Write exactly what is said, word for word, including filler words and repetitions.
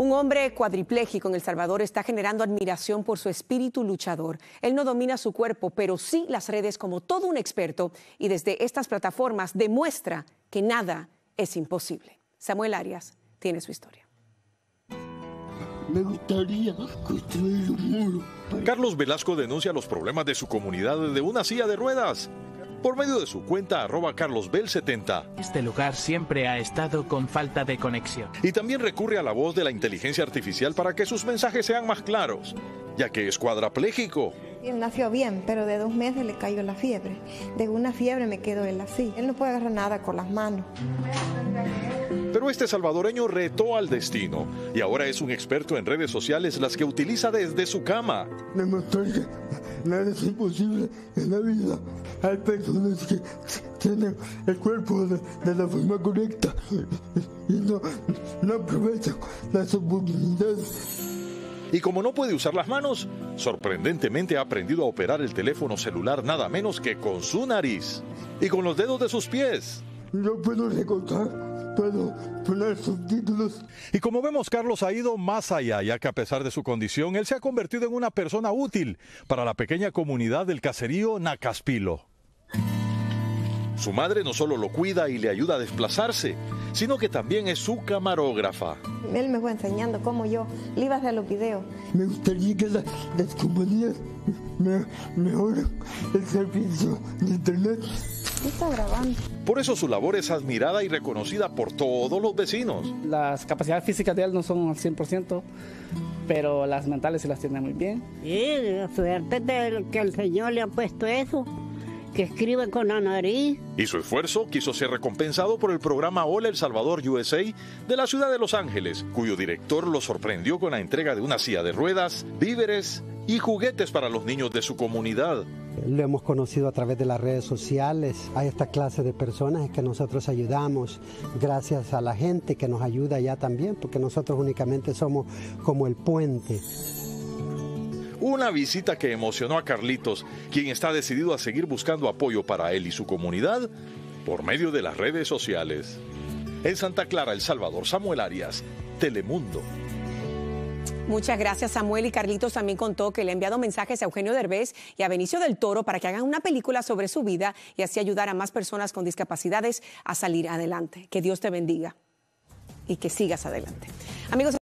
Un hombre cuadripléjico en El Salvador está generando admiración por su espíritu luchador. Él no domina su cuerpo, pero sí las redes como todo un experto, y desde estas plataformas demuestra que nada es imposible. Samuel Arias tiene su historia. Me gustaría construir un muro. Carlos Velasco denuncia los problemas de su comunidad desde una silla de ruedas. Por medio de su cuenta, arroba carlosvel setenta. Este lugar siempre ha estado con falta de conexión. Y también recurre a la voz de la inteligencia artificial para que sus mensajes sean más claros, ya que es cuadrapléjico. Él nació bien, pero de dos meses le cayó la fiebre. De una fiebre me quedó él así. Él no puede agarrar nada con las manos. Pero este salvadoreño retó al destino y ahora es un experto en redes sociales, las que utiliza desde su cama. Demostró que nada es imposible en la vida. Hay personas que tienen el cuerpo de, de la forma correcta y no, no aprovechan las oportunidades. Y como no puede usar las manos, sorprendentemente ha aprendido a operar el teléfono celular nada menos que con su nariz y con los dedos de sus pies. No puedo recortar, puedo poner subtítulos. Y como vemos, Carlos ha ido más allá, ya que a pesar de su condición, él se ha convertido en una persona útil para la pequeña comunidad del caserío Nacaspilo. Su madre no solo lo cuida y le ayuda a desplazarse, sino que también es su camarógrafa. Él me fue enseñando cómo yo le iba a hacer los videos. Me gustaría que las, las compañías me, mejoren el servicio de internet. Está grabando. Por eso su labor es admirada y reconocida por todos los vecinos. Las capacidades físicas de él no son al cien por ciento, pero las mentales se las tiene muy bien. Sí, la suerte de que el Señor le ha puesto eso, que escribe con la nariz. Y su esfuerzo quiso ser recompensado por el programa Hola El Salvador U S A de la ciudad de Los Ángeles, cuyo director lo sorprendió con la entrega de una silla de ruedas, víveres y juguetes para los niños de su comunidad. Lo hemos conocido a través de las redes sociales. Hay esta clase de personas que nosotros ayudamos, gracias a la gente que nos ayuda ya también, porque nosotros únicamente somos como el puente. Una visita que emocionó a Carlitos, quien está decidido a seguir buscando apoyo para él y su comunidad por medio de las redes sociales. En Santa Clara, El Salvador, Samuel Arias, Telemundo. Muchas gracias, Samuel. Y Carlitos también contó que le ha enviado mensajes a Eugenio Derbez y a Benicio del Toro para que hagan una película sobre su vida y así ayudar a más personas con discapacidades a salir adelante. Que Dios te bendiga y que sigas adelante. Amigos.